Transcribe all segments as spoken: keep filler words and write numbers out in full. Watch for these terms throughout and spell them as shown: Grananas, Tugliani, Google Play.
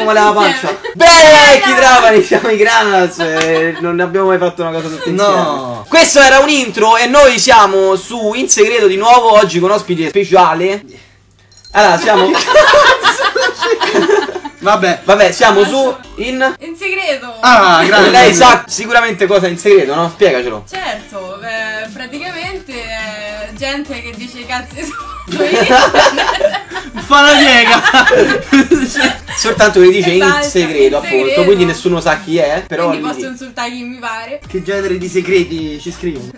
come la pancia. Beh, chi trapani, siamo i Grananas. Eh, non abbiamo mai fatto una cosa tutti insieme. No. Questo era un intro e noi siamo su In Segreto di nuovo, oggi con ospite speciale. Allora, siamo... Vabbè, vabbè, siamo su in... In segreto. Ah, grazie. Lei sa sicuramente cosa è in segreto, no? Spiegacelo. Certo, eh, praticamente eh, gente che dice cazzi su fa la piega. Soltanto che dice in segreto, in segreto, appunto, quindi nessuno sa chi è, però... Quindi posso insultare chi mi pare. Che genere di segreti ci scrivono?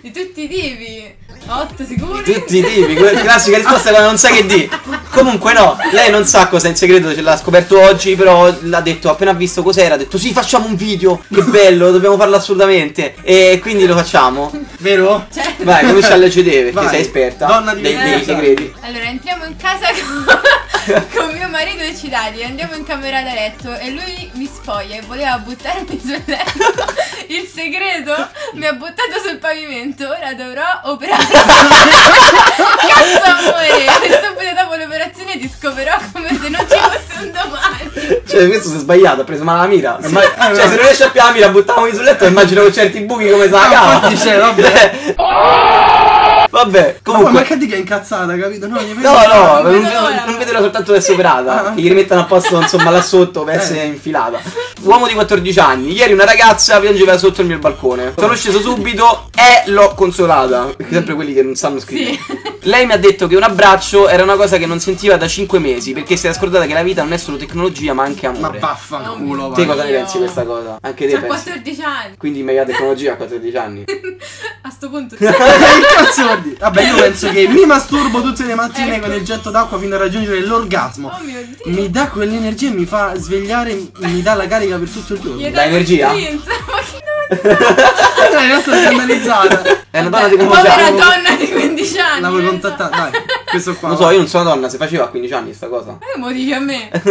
Di tutti i tipi. Otto sicuri? Di tutti i tipi, quella classica risposta quando non sai che di. Comunque no, lei non sa cosa è in segreto, ce l'ha scoperto oggi, però l'ha detto, appena visto cos'era, ha detto sì, facciamo un video, che bello, dobbiamo farlo assolutamente. E quindi lo facciamo. Vero? Certo. Vai, comincia a leggere perché vai, sei esperta. Donna di dei, dei segreti. Allora, entriamo in casa con, con mio marito eccitati, andiamo in camera da letto e lui mi spoglia e voleva buttarmi sul letto. Il segreto mi ha buttato sul pavimento, ora dovrò operare. Cazzo amore, subito dopo l'operazione ti scoperò come se non ci fosse un domani. Cioè questo si è sbagliato, ha preso male la mira. Sì. Ma, cioè se non riesce a più la mira, buttavami sul letto e immagino con certi buchi come se la cava. Dice vabbè. Vabbè, comunque. Ma che di che è incazzata, capito? No, mi no, no, non, non, non vedo soltanto adesso operata. Ah. Che gli rimettano a posto, insomma, là sotto per eh. essere infilata. Uomo di quattordici anni, ieri una ragazza piangeva sotto il mio balcone. Sono sceso subito e l'ho consolata. Sempre quelli che non sanno scrivere. Sì. Lei mi ha detto che un abbraccio era una cosa che non sentiva da cinque mesi, perché si era scordata che la vita non è solo tecnologia ma anche amore. Ma vaffanculo. Te cosa ne pensi questa cosa? Anche te pensi? quattordici anni. Quindi meglio la tecnologia a quattordici anni. A sto punto. Vabbè, io penso che mi masturbo tutte le mattine, ecco, con il getto d'acqua fino a raggiungere l'orgasmo. Oh mio Dio. Mi dà quell'energia e mi fa svegliare, mi dà la carica per tutto il giorno. Dà energia? Dai, non sto scandalizzata. È una donna di quindici anni. Donna di quindici anni. L'avevo contattata, dai. Questo qua. Lo so, io non sono una donna, se faceva a quindici anni sta cosa. Eh, mo dici a me. Eh,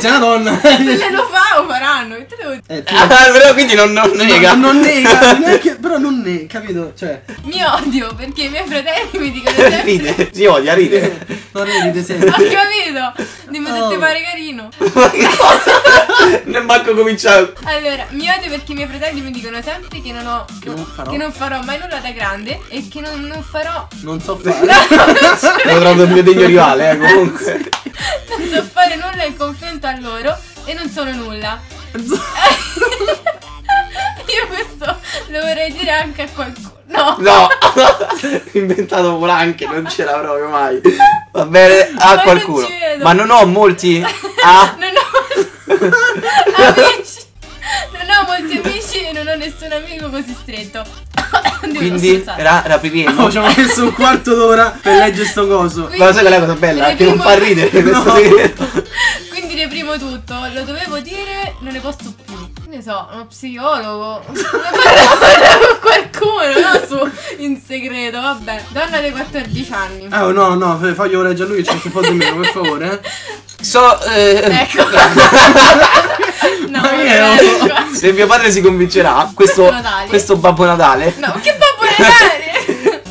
sei una donna. Se lo fa o faranno. Che te devo dire? Eh, però quindi non, non nega. Non, non nega, neanche, però non nega, capito? Cioè. Mi odio perché i miei fratelli mi dicono sempre. Ride, si odia, ride. Non ride sempre. Ho capito. Dimmi oh. se ti pare carino. Ma che cosa? Non manco cominciato. Allora, mi odio perché i miei fratelli mi dicono sempre che non ho che non farò, che non farò mai nulla da grande e che non, non farò non so fare no, lo trovo il mio degno rivale, eh, comunque non so fare nulla in confronto a loro e non sono nulla. Io questo lo vorrei dire anche a qualcuno. No, no. Inventato pure anche, non ce l'avrò proprio mai. Va bene, a ma qualcuno non ma non ho molti ah. non ho amici. Non ho molti amici e non ho nessun amico così stretto. Devo quindi ra rapiremo. Ci ho messo un quarto d'ora per leggere sto coso. Quindi, ma lo sai qual è la cosa bella? Che non fa ridere questo no. segreto. Quindi reprimo tutto, lo dovevo dire, non ne posso più. Ne so, uno psicologo. Parlo con qualcuno, no? Su in segreto, vabbè. Donna dei quattordici anni. Oh no, no, faglio ora già lui che c'è anche un po' di meno, per favore. So eh... Ecco. No, io, se mio padre si convincerà, questo, questo, questo Babbo Natale. No, che Babbo Natale?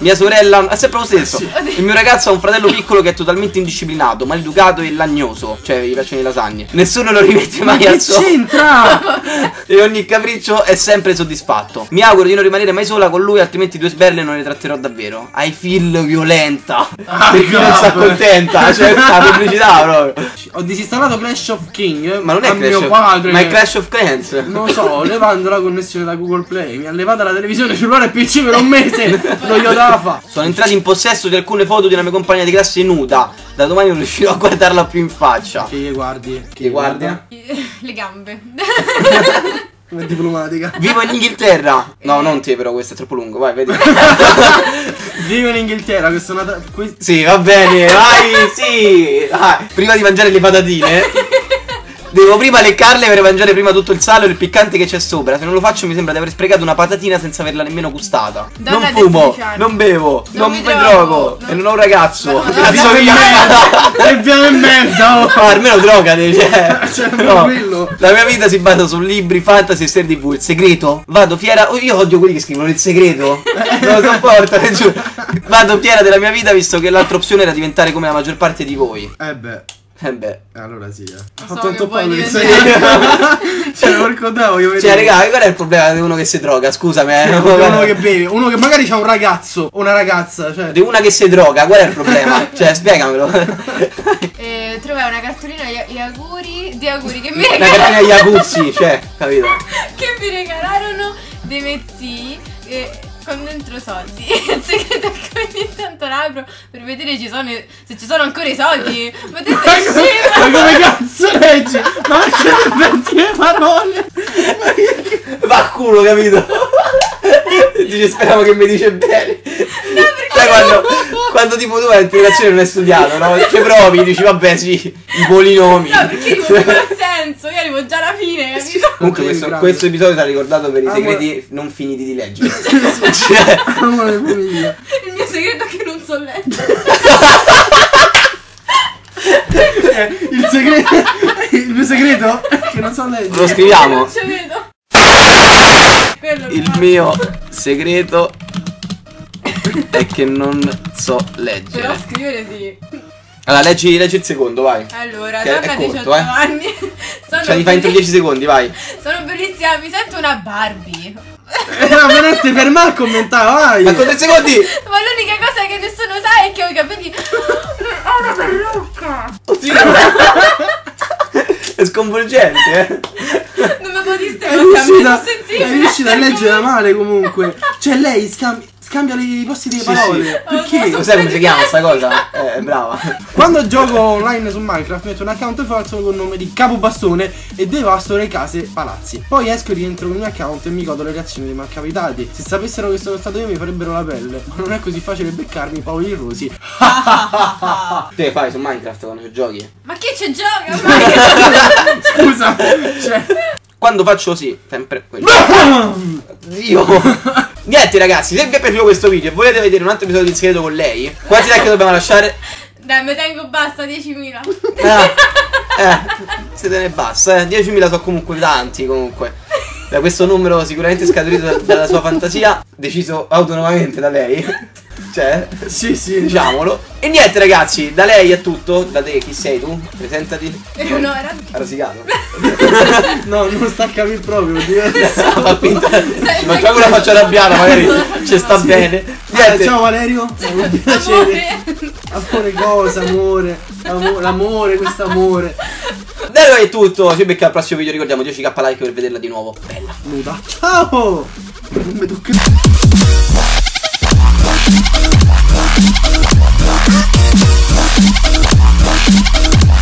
Mia sorella è sempre lo stesso. Sì. Il mio ragazzo ha un fratello piccolo che è totalmente indisciplinato, maleducato e lagnoso. Cioè, gli piacciono le lasagne. Nessuno lo rimette mai al suo. Ma che c'entra? E ogni capriccio è sempre soddisfatto. Mi auguro di non rimanere mai sola con lui, altrimenti due sberle non le tratterò davvero. I feel violenta. Ah, perché non sta contenta. Cioè, questa pubblicità proprio. Ho disinstallato Clash of King. Ma non è Clash mio padre of... Ma è Clash of Clans. Non lo so, levando la connessione da Google Play. Mi ha levato la televisione, cellulare e P C per un mese. Non gliela fa. Sono entrati in possesso di alcune foto di una mia compagna di classe nuda. Da domani non riuscirò a guardarla più in faccia. Che gli guardi? Che gli guarda? Le gambe. Come diplomatica. Vivo in Inghilterra. No, non te però, questo è troppo lungo. Vai, vedi. Vivo in Inghilterra, questa è una... Questa... Sì, va bene, vai, sì. Ah, prima di mangiare le patatine devo prima leccarle per mangiare prima tutto il sale e il piccante che c'è sopra. Se non lo faccio mi sembra di aver sprecato una patatina senza averla nemmeno gustata. Donna non fumo, non bevo, non, non mi drogo non... e non ho un ragazzo. Cazzo di merda. Che piano in merda. Ma almeno drogate, cioè, cioè no. La mia vita si basa su libri, fantasy e serie tv. Il segreto? Vado fiera. Oh, io odio quelli che scrivono il segreto. Non lo sopportano, giù. Vado fiera della mia vita visto che l'altra opzione era diventare come la maggior parte di voi. Eh beh. Eh beh. Allora sì, eh. Ho tanto palle. Cioè, porco davo, io vedo. Cioè, raga, qual è il problema di uno che si droga? Scusami, eh. Uno, uno che beve, uno che magari c'ha un ragazzo o una ragazza, cioè. Di una che si droga, qual è il problema? Cioè, spiegamelo. Eh, trovai una cartolina gli auguri, di auguri che mi regalarono. Una cartolina gli aguzzi, cioè, capito? Che mi regalarono dei mezzì e con dentro soldi. Ogni tanto l'apro per vedere ci sono, se ci sono ancora i soldi. Ma te sei scema. Ma come cazzo leggi? Ma che le parole? Ma che... va a culo, capito? Dice speriamo che mi dice bene. No, sai quando, quando tipo tu hai integrazione non hai studiato, no? Che provi, dici vabbè sì, i polinomi. No, perché non ha senso, io arrivo già alla fine, capito? Comunque questo, questo episodio ti ha ricordato per i segreti ah, ma... non finiti di leggere. Cioè, il mio segreto è che non so leggere. Il segreto, il mio segreto è che non so leggere. Lo scriviamo. Non ci vedo. Quello il fatto. Mio segreto è che non so leggere. Però scrivere sì. Allora leggi, leggi il secondo, vai. Allora, che torna a diciotto eh. anni. Sono cioè li fai entro dieci secondi, vai. Sono bellissima, mi sento una Barbie. No, ma non ti fermare a commentare, vai. Ma con tre secondi. Ma l'unica cosa che nessuno sa è che ho i capelli. Ho una parrucca. Oddio. È sconvolgente, eh. Non mi potiste sentire. È riuscita a leggere male comunque. Cioè lei scambia. Cambia i posti delle sì, parole sì. Perché? Oh, cos'è come si chiama sta cosa? Eh, brava. Quando gioco online su Minecraft metto un account falso con il nome di Capobastone e devasto le case palazzi. Poi esco e rientro con il mio account e mi godo le reazioni dei malcapitati. Se sapessero che sono stato io mi farebbero la pelle. Ma non è così facile beccarmi Paoli Rosi. Te fai su Minecraft quando giochi? Ma chi ci gioca? Scusa. Cioè. Quando faccio così, sempre quello. Dio. Niente ragazzi, se vi è piaciuto questo video e volete vedere un altro episodio di segreto con lei, quanti like dobbiamo lasciare? Dai, mi tengo basta, diecimila. Eh, eh, se te ne basta, eh. diecimila sono comunque tanti comunque. Da questo numero sicuramente scaturito da, dalla sua fantasia, deciso autonomamente da lei. Cioè, sì sì, diciamolo. E niente ragazzi, da lei è tutto. Da te, chi sei tu? Presentati. Eleonora. Ha rosicato. No, non sta a capire proprio. Fa finta. Ma c'è una faccia arrabbiata, magari ci sta sì. bene. Niente. Ah, ciao Valerio. Un piacere. Amore cosa, amore. L'amore, quest'amore. Da lei è tutto. Ci becca al prossimo video, ricordiamo dieci k like per vederla di nuovo. Bella. Nuda. Ciao. Non mi tocca. We'll be right back.